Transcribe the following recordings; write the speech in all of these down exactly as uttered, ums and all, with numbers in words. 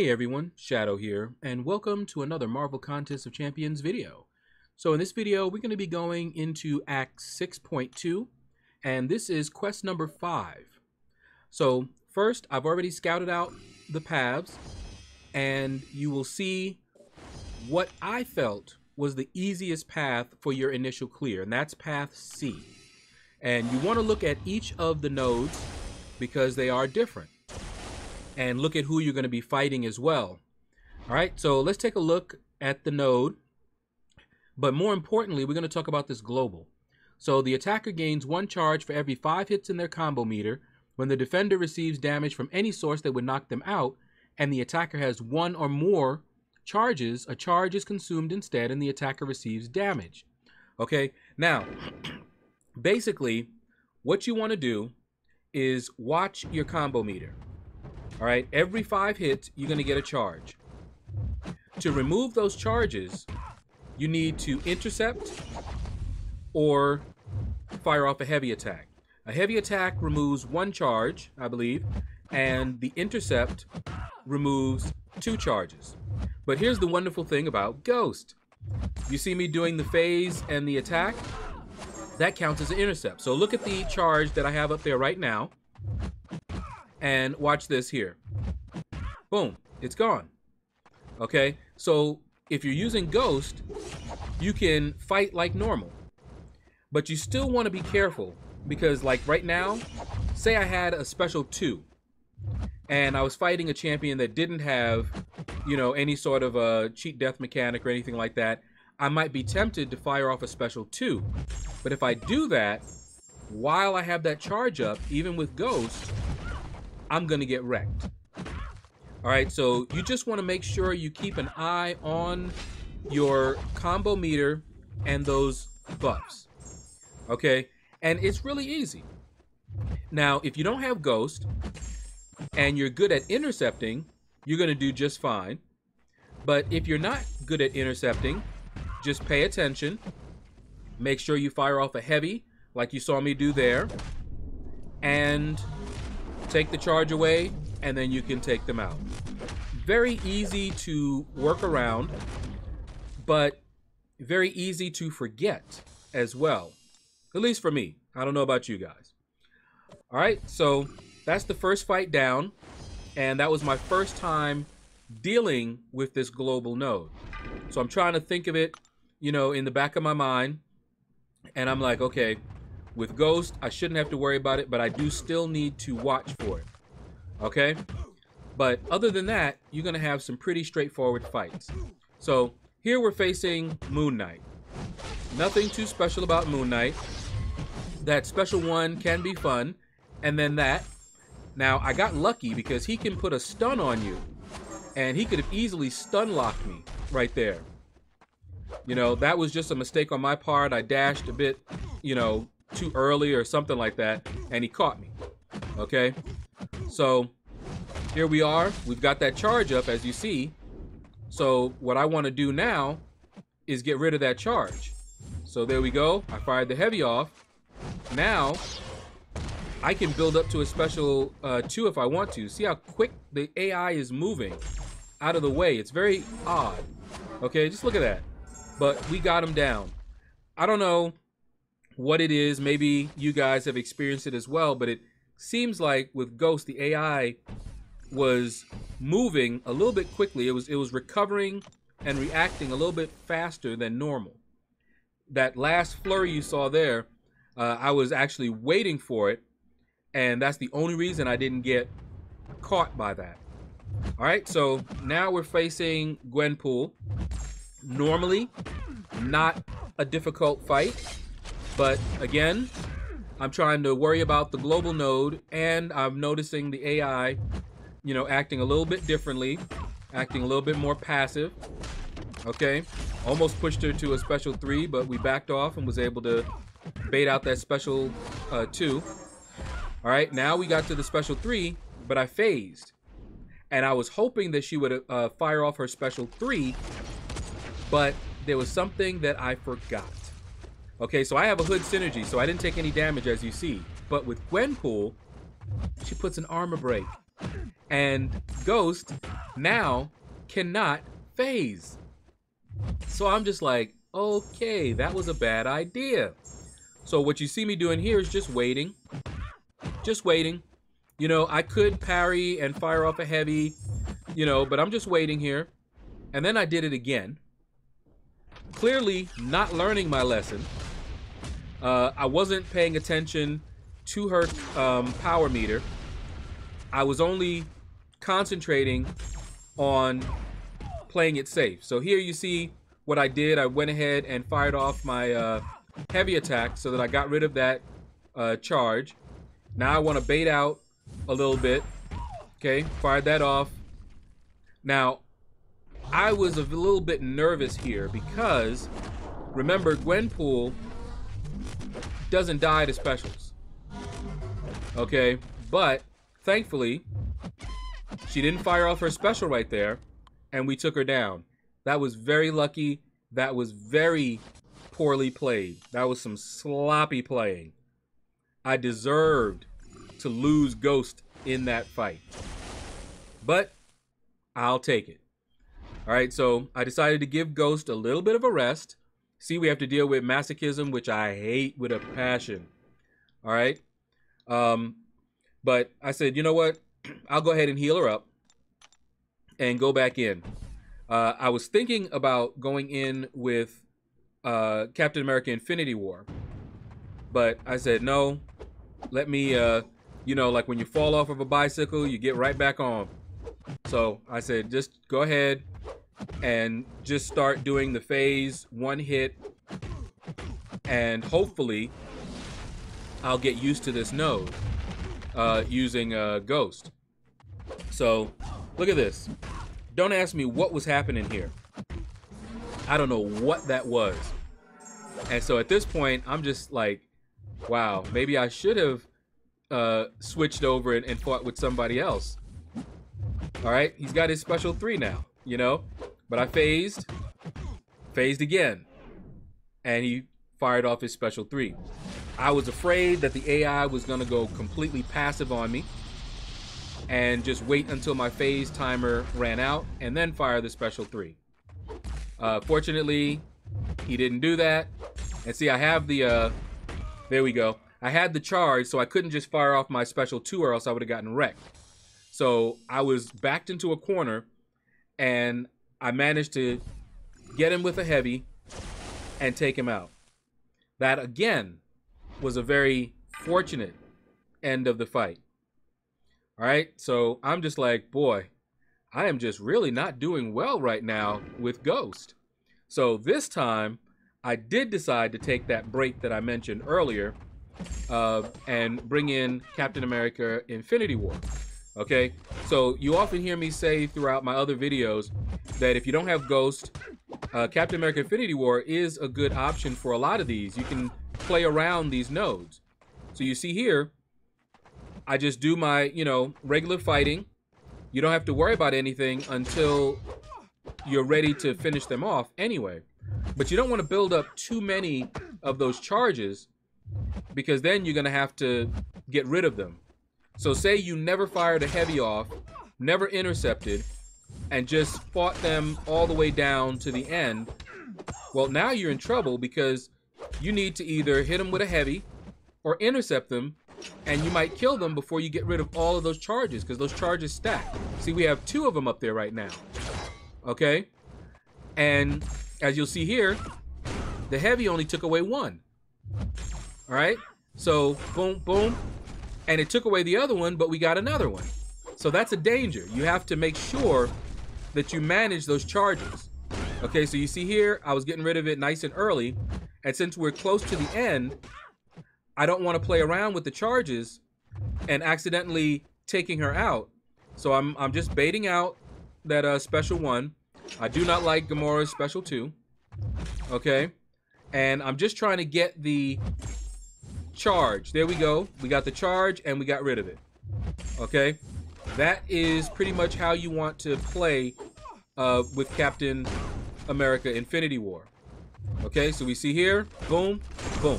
Hey everyone, Shadow here, and welcome to another Marvel Contest of Champions video. So in this video, we're going to be going into Act six point two, and this is quest number five. So first, I've already scouted out the paths, and you will see what I felt was the easiest path for your initial clear, and that's path C. And you want to look at each of the nodes because they are different. And look at who you're going to be fighting as well. All right, so let's take a look at the node. But more importantly, we're going to talk about this global. So the attacker gains one charge for every five hits in their combo meter when the defender receives damage from any source that would knock them out, and the attacker has one or more charges. A charge is consumed instead, and the attacker receives damage. Okay, now, basically, what you want to do is watch your combo meter. All right, every five hits, you're going to get a charge. To remove those charges, you need to intercept or fire off a heavy attack. A heavy attack removes one charge, I believe, and the intercept removes two charges. But here's the wonderful thing about Ghost. You see me doing the phase and the attack? That counts as an intercept. So look at the charge that I have up there right now. And watch this here. Boom, it's gone. Okay, so if you're using Ghost, you can fight like normal. But you still want to be careful because, like right now, say I had a special two and I was fighting a champion that didn't have, you know, any sort of a cheat death mechanic or anything like that, I might be tempted to fire off a special two. But if I do that while I have that charge up, even with Ghost, I'm gonna get wrecked. All right, so you just wanna make sure you keep an eye on your combo meter and those buffs, okay? And it's really easy. Now, if you don't have Ghost and you're good at intercepting, you're gonna do just fine. But if you're not good at intercepting, just pay attention. Make sure you fire off a heavy, like you saw me do there, and take the charge away, and then you can take them out. Very easy to work around, but very easy to forget as well. At least for me. I don't know about you guys. All right, so that's the first fight down, and that was my first time dealing with this global node. So I'm trying to think of it, you know, in the back of my mind, and I'm like, okay, with Ghost, I shouldn't have to worry about it, but I do still need to watch for it, okay? But other than that, you're gonna have some pretty straightforward fights. So here we're facing Moon Knight. Nothing too special about Moon Knight. That special one can be fun, and then that. Now, I got lucky because he can put a stun on you, and he could have easily stun locked me right there. You know, that was just a mistake on my part. I dashed a bit, you know, too early or something like that, and he caught me. Okay, so here we are. We've got that charge up, as you see. So what I want to do now is get rid of that charge. So there we go. I fired the heavy off. Now I can build up to a special uh, two if I want to. See how quick the A I is moving out of the way. It's very odd. Okay, just look at that. But we got him down. I don't know what it is, maybe you guys have experienced it as well, but it seems like with Ghost, the A I was moving a little bit quickly. It was, it was recovering and reacting a little bit faster than normal. That last flurry you saw there, uh, I was actually waiting for it, and that's the only reason I didn't get caught by that. All right, so now we're facing Gwenpool. Normally, not a difficult fight. But again, I'm trying to worry about the global node, and I'm noticing the A I, you know, acting a little bit differently, acting a little bit more passive. Okay, almost pushed her to a special three, but we backed off and was able to bait out that special uh, two. All right, now we got to the special three, but I phased. And I was hoping that she would uh, fire off her special three, but there was something that I forgot. Okay, so I have a hood synergy, so I didn't take any damage, as you see. But with Gwenpool, she puts an armor break. and Ghost now cannot phase. So I'm just like, okay, that was a bad idea. So what you see me doing here is just waiting, just waiting. You know, I could parry and fire off a heavy, you know, but I'm just waiting here. And then I did it again. Clearly not learning my lesson. Uh, I wasn't paying attention to her um, power meter. I was only concentrating on playing it safe. So here you see what I did. I went ahead and fired off my uh, heavy attack so that I got rid of that uh, charge. Now I want to bait out a little bit. Okay, fired that off. Now, I was a little bit nervous here because, remember, Gwenpool doesn't die to specials. Okay, but thankfully, she didn't fire off her special right there, and we took her down. That was very lucky. That was very poorly played. That was some sloppy playing. I deserved to lose Ghost in that fight, but I'll take it. All right, so I decided to give Ghost a little bit of a rest. See, we have to deal with masochism, which I hate with a passion. All right, um, but I said, you know what? I'll go ahead and heal her up and go back in. Uh, I was thinking about going in with uh, Captain America Infinity War, but I said, no, let me, uh, you know, like when you fall off of a bicycle, you get right back on. So I said, just go ahead and just start doing the phase one hit, and hopefully I'll get used to this node uh, using uh, Ghost. So look at this. Don't ask me what was happening here. I don't know what that was. And so at this point, I'm just like, wow, maybe I should have uh, switched over and, and fought with somebody else. All right, he's got his special three now, you know, but I phased, phased again, and he fired off his special three. I was afraid that the A I was gonna go completely passive on me and just wait until my phase timer ran out and then fire the special three. Uh, fortunately, he didn't do that. And see, I have the, uh, there we go. I had the charge, so I couldn't just fire off my special two or else I would have gotten wrecked. So I was backed into a corner, and I managed to get him with a heavy and take him out. That, again, was a very fortunate end of the fight. All right, so I'm just like, boy, I am just really not doing well right now with Ghost. So this time, I did decide to take that break that I mentioned earlier uh, and bring in Captain America Infinity War. Okay, so you often hear me say throughout my other videos that if you don't have Ghost, uh, Captain America Infinity War is a good option for a lot of these. You can play around these nodes. So you see here, I just do my, you know, regular fighting. You don't have to worry about anything until you're ready to finish them off anyway. But you don't want to build up too many of those charges because then you're going to have to get rid of them. So say you never fired a heavy off, never intercepted, and just fought them all the way down to the end. Well, now you're in trouble because you need to either hit them with a heavy or intercept them, and you might kill them before you get rid of all of those charges because those charges stack. See, we have two of them up there right now, okay? And as you'll see here, the heavy only took away one, all right? So boom, boom. And it took away the other one, but we got another one. So that's a danger. You have to make sure that you manage those charges. Okay, so you see here, I was getting rid of it nice and early. And since we're close to the end, I don't want to play around with the charges and accidentally taking her out. So I'm, I'm just baiting out that uh, special one. I do not like Gamora's special two. Okay, and I'm just trying to get the charge. There we go. We got the charge and we got rid of it. Okay, that is pretty much how you want to play uh, with Captain America Infinity War. Okay, so we see here, boom, boom.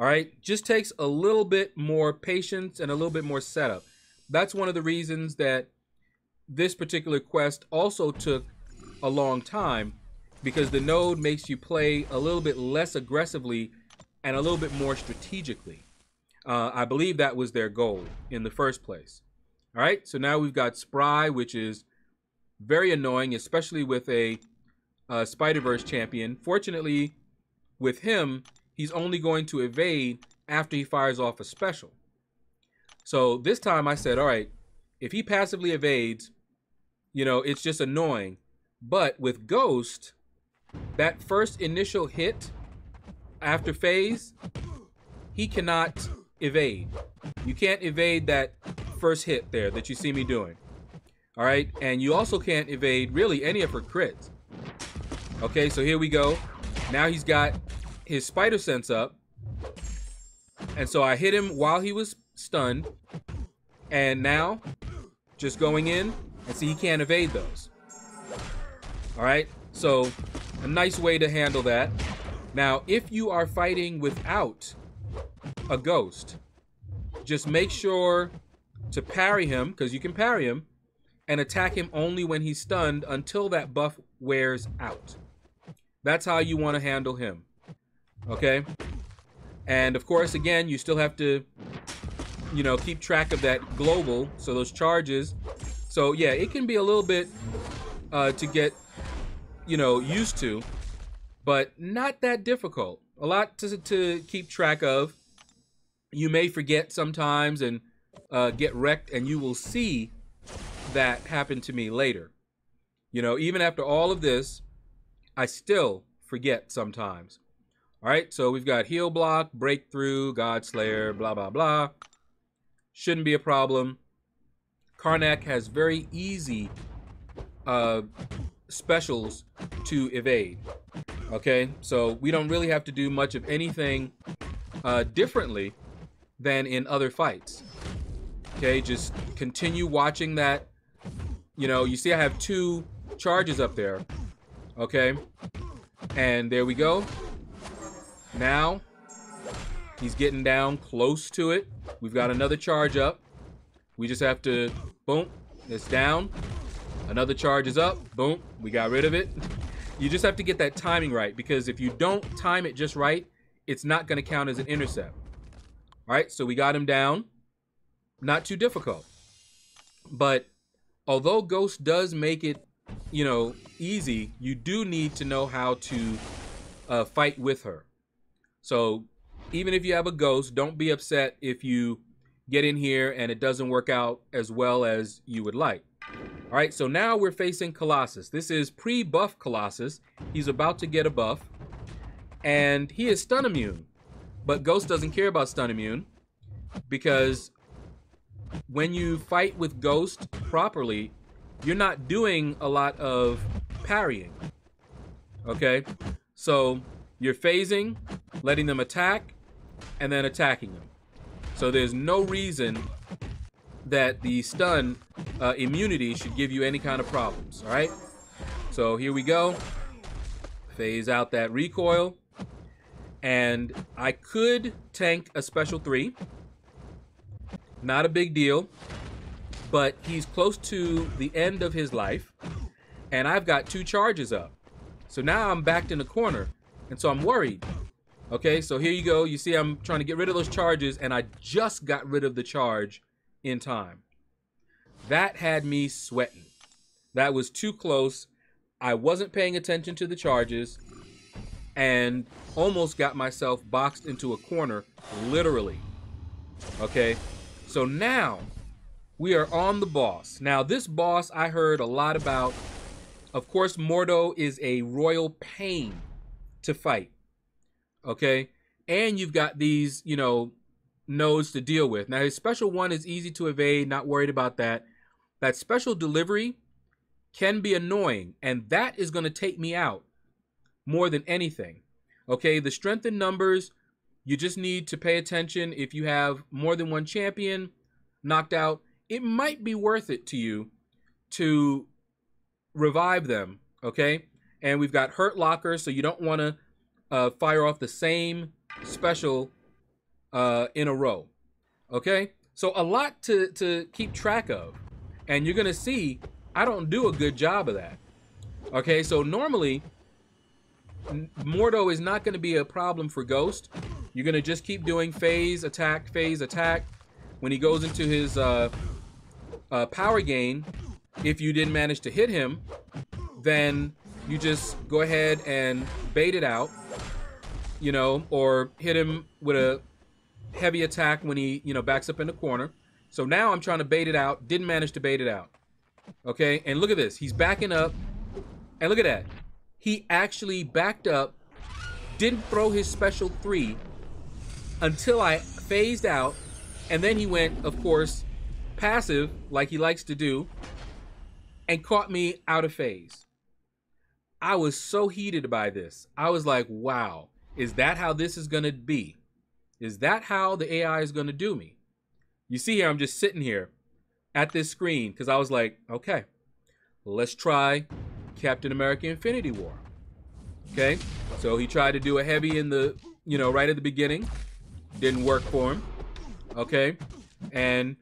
All right, just takes a little bit more patience and a little bit more setup. that's one of the reasons that this particular quest also took a long time, because the node makes you play a little bit less aggressively and a little bit more strategically. Uh, I believe that was their goal in the first place. All right, so now we've got Spry, which is very annoying, especially with a, a Spider-Verse champion. Fortunately, with him, he's only going to evade after he fires off a special. So this time I said, all right, if he passively evades, you know, it's just annoying. But with Ghost, that first initial hit after phase, he cannot evade. You can't evade that first hit there that you see me doing. All right, and you also can't evade really any of her crits. Okay, so here we go. Now he's got his spider sense up. And so I hit him while he was stunned. And now, just going in, and see, he can't evade those. All right, so a nice way to handle that. Now, if you are fighting without a Ghost, just make sure to parry him, because you can parry him, and attack him only when he's stunned until that buff wears out. That's how you want to handle him, okay? And of course, again, you still have to, you know, keep track of that global, so those charges. So yeah, it can be a little bit uh, to get, you know, used to, but not that difficult. A lot to, to keep track of. You may forget sometimes and uh, get wrecked, and you will see that happened to me later. You know, even after all of this, I still forget sometimes. All right, so we've got heal block, breakthrough, God Slayer, blah, blah, blah. Shouldn't be a problem. Karnak has very easy uh, specials to evade. Okay, so we don't really have to do much of anything uh, differently than in other fights. Okay, just continue watching that. You know, you see I have two charges up there, okay? And there we go. Now, he's getting down close to it. We've got another charge up. We just have to, boom, it's down. Another charge is up, boom, we got rid of it. You just have to get that timing right, because if you don't time it just right, it's not gonna count as an intercept. All right, so we got him down. Not too difficult, but although Ghost does make it, you know, easy, you do need to know how to uh, fight with her. So even if you have a Ghost, don't be upset if you get in here and it doesn't work out as well as you would like. All right, so now we're facing Colossus. This is pre-buff Colossus. He's about to get a buff, and he is stun immune, but Ghost doesn't care about stun immune, because when you fight with Ghost properly, you're not doing a lot of parrying, okay? So you're phasing, letting them attack, and then attacking them. So there's no reason that the stun uh, immunity should give you any kind of problems, all right? So here we go. Phase out that recoil. And I could tank a special three. Not a big deal, but he's close to the end of his life, and I've got two charges up. So now I'm backed in the corner, and so I'm worried. Okay, so here you go. You see I'm trying to get rid of those charges, and I just got rid of the charge in time. That had me sweating. That was too close. I wasn't paying attention to the charges, and almost got myself boxed into a corner, literally. Okay. So now, we are on the boss. Now this boss I heard a lot about. Of course, Mordo is a royal pain to fight, okay? And you've got these, you know, nodes to deal with. Now his special one is easy to evade, not worried about that. That special delivery can be annoying, and that is gonna take me out more than anything, okay? The strength in numbers, you just need to pay attention. If you have more than one champion knocked out, it might be worth it to you to revive them, okay? And we've got Hurt Locker, so you don't want to uh, fire off the same special uh, in a row, okay? So a lot to, to keep track of. And you're gonna see, I don't do a good job of that. Okay, so normally, Mordo is not gonna be a problem for Ghost. You're gonna just keep doing phase, attack, phase, attack. When he goes into his uh, uh, power gain, if you didn't manage to hit him, then you just go ahead and bait it out, you know, or hit him with a heavy attack when he, you know, backs up in the corner. So now I'm trying to bait it out. Didn't manage to bait it out. Okay, and look at this. He's backing up. And look at that. He actually backed up, didn't throw his special three until I phased out. And then he went, of course, passive, like he likes to do, and caught me out of phase. I was so heated by this. I was like, wow, is that how this is going to be? Is that how the A I is going to do me? You see here, I'm just sitting here at this screen because I was like, okay, let's try Captain America Infinity War. Okay, so he tried to do a heavy in the, you know, right at the beginning. Didn't work for him. Okay, and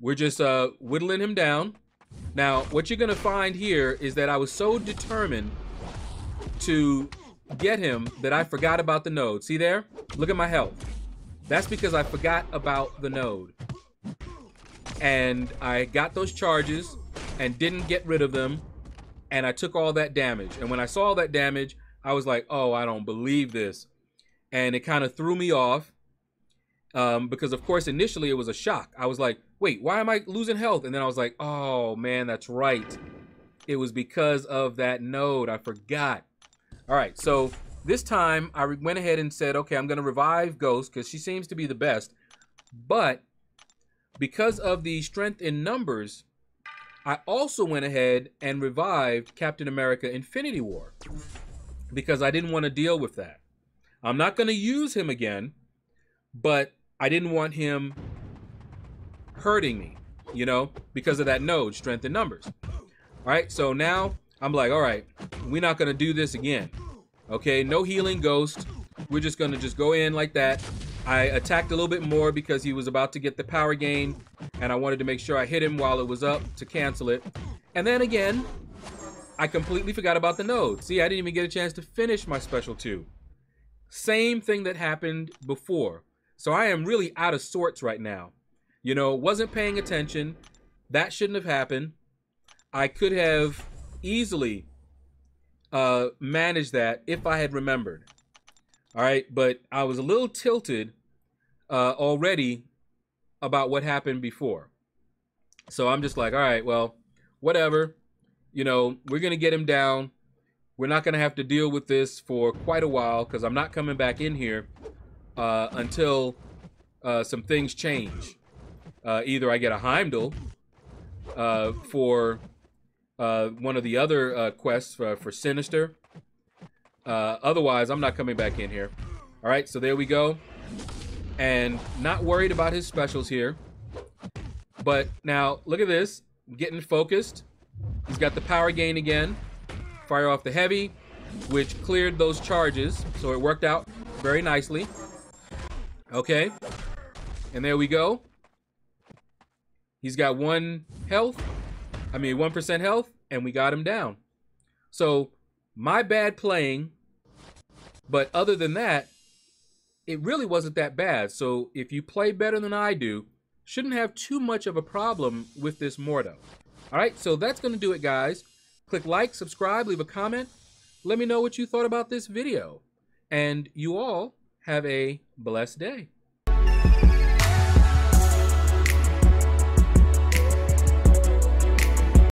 we're just uh, whittling him down. Now, what you're going to find here is that I was so determined to get him that I forgot about the node. See there? Look at my health. That's because I forgot about the node. And I got those charges and didn't get rid of them. And I took all that damage. And when I saw all that damage, I was like, oh, I don't believe this. And it kind of threw me off. Um, because, of course, initially it was a shock. I was like, wait, why am I losing health? And then I was like, oh, man, that's right. It was because of that node. I forgot. All right, so this time I went ahead and said, okay, I'm going to revive Ghost because she seems to be the best. But because of the strength in numbers, I also went ahead and revived Captain America Infinity War because I didn't want to deal with that. I'm not going to use him again, but I didn't want him hurting me, you know, because of that node, strength in numbers. All right, so now I'm like, all right, we're not going to do this again. Okay, no healing Ghost. We're just going to just go in like that. I attacked a little bit more because he was about to get the power gain, and I wanted to make sure I hit him while it was up to cancel it. And then again, I completely forgot about the node. See, I didn't even get a chance to finish my special two. Same thing that happened before. So I am really out of sorts right now. You know, wasn't paying attention. That shouldn't have happened. I could have easily uh, managed that if I had remembered. All right, but I was a little tilted uh, already about what happened before. So I'm just like, all right, well, whatever. You know, we're going to get him down. We're not going to have to deal with this for quite a while because I'm not coming back in here. Uh, until uh, some things change. Uh, either I get a Heimdall uh, for uh, one of the other uh, quests for, for Sinister. Uh, otherwise, I'm not coming back in here. All right, so there we go. And not worried about his specials here. But now, look at this. Getting focused. He's got the power gain again. Fire off the heavy, which cleared those charges. So it worked out very nicely. Okay, and there we go. He's got one health, I mean one percent health, and we got him down. So, my bad playing, but other than that, it really wasn't that bad. So, if you play better than I do, shouldn't have too much of a problem with this Mordo. All right, so that's going to do it, guys. Click like, subscribe, leave a comment. Let me know what you thought about this video. And you all have a blessed day.